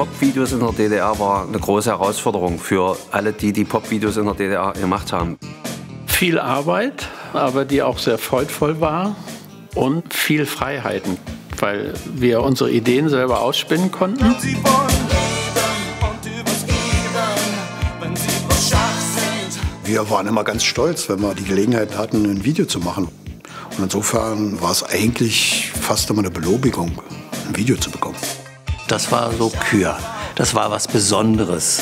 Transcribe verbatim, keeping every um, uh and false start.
Popvideos in der D D R war eine große Herausforderung für alle, die die Popvideos in der D D R gemacht haben. Viel Arbeit, aber die auch sehr freudvoll war, und viel Freiheiten, weil wir unsere Ideen selber ausspinnen konnten. Wenn Sie wollen leben und übergeben, wenn Sie bloß scharf sind. Wir waren immer ganz stolz, wenn wir die Gelegenheit hatten, ein Video zu machen. Und insofern war es eigentlich fast immer eine Belobigung, ein Video zu bekommen. Das war so Kür. Das war was Besonderes.